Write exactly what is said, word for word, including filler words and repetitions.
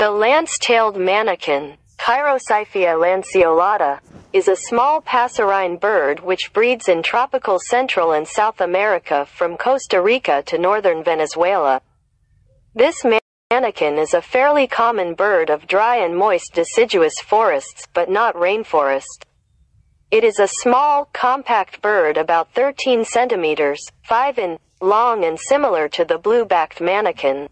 The lance-tailed manakin, Chiroxiphia lanceolata, is a small passerine bird which breeds in tropical Central and South America from Costa Rica to northern Venezuela. This manakin is a fairly common bird of dry and moist deciduous forests but not rainforest. It is a small, compact bird about thirteen centimeters, five inches, long and similar to the blue-backed manakin.